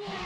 This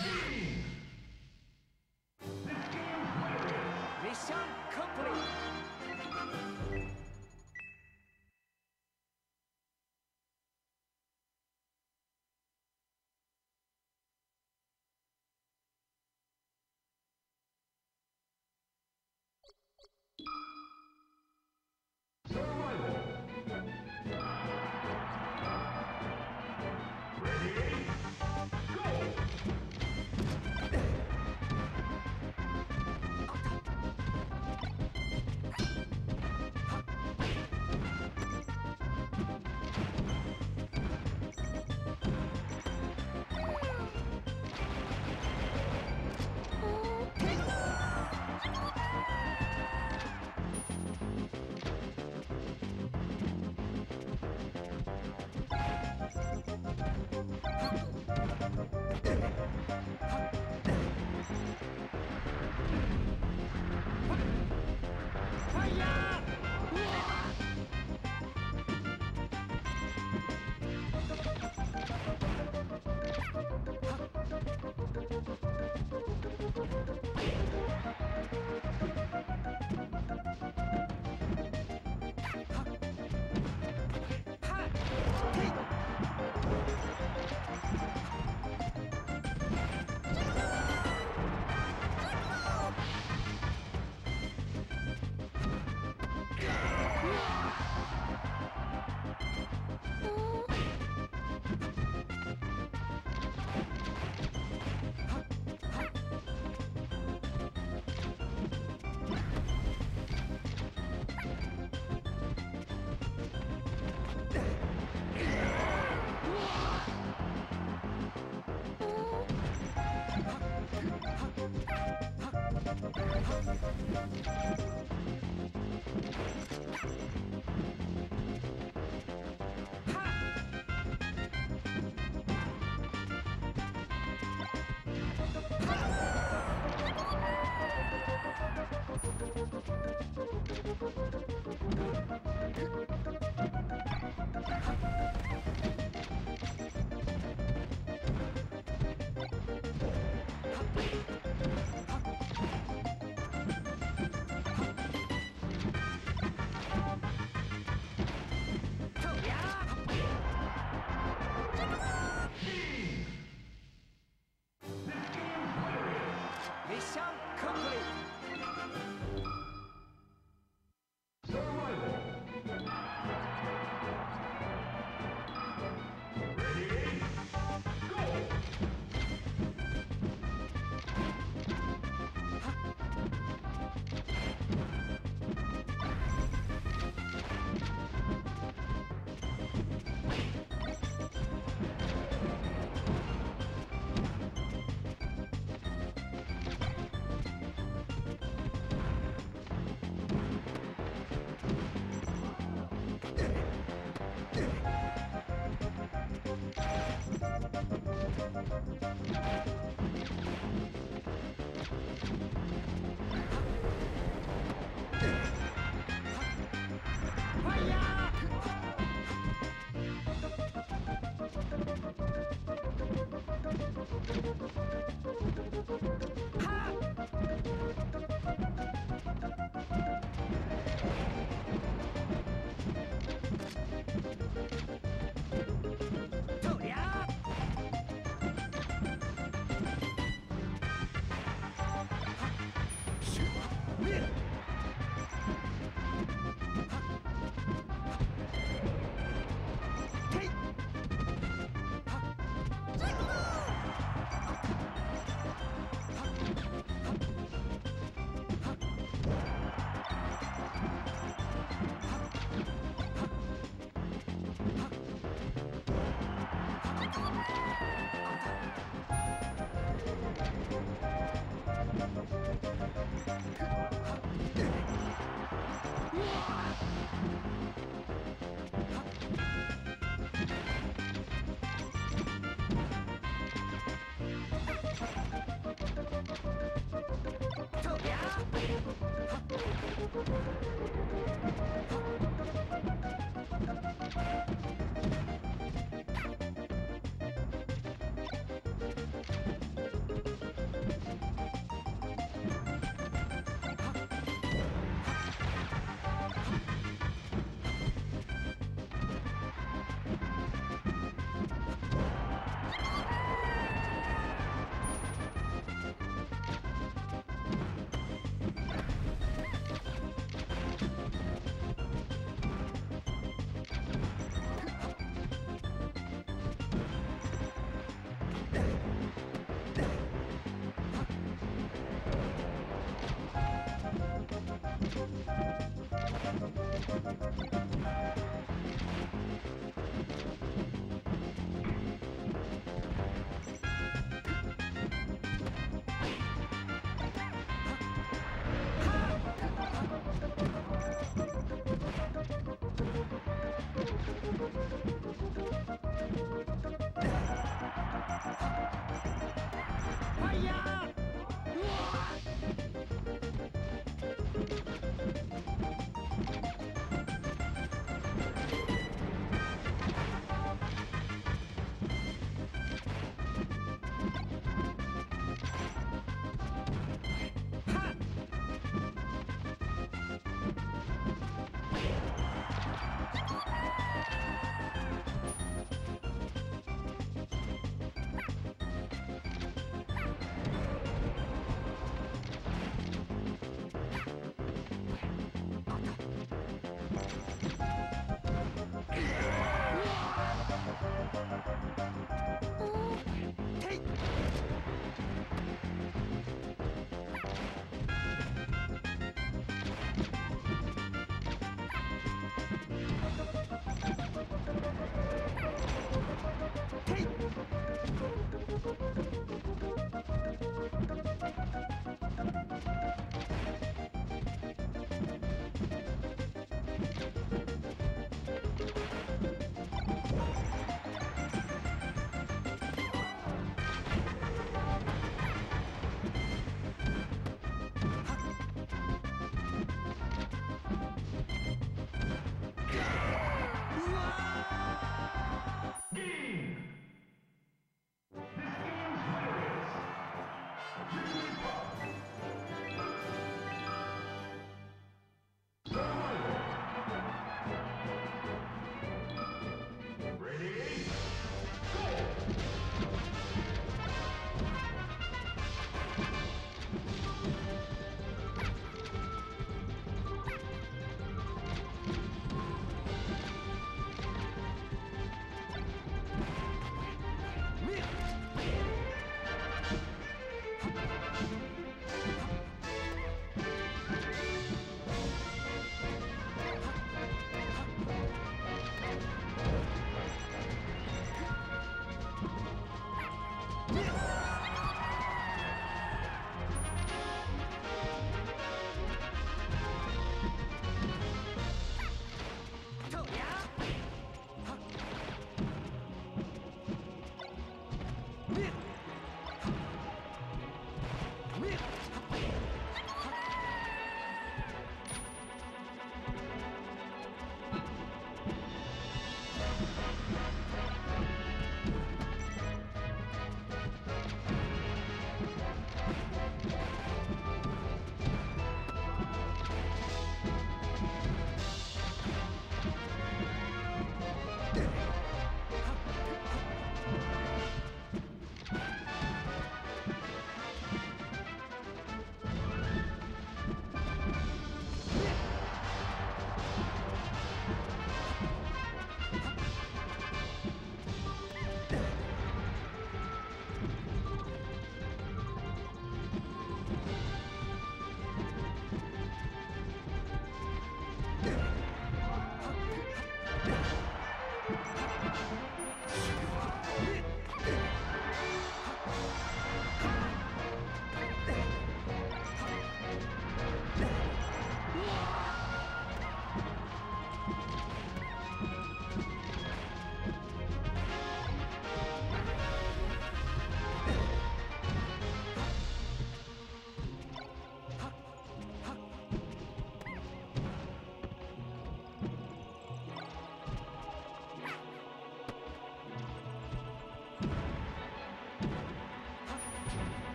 game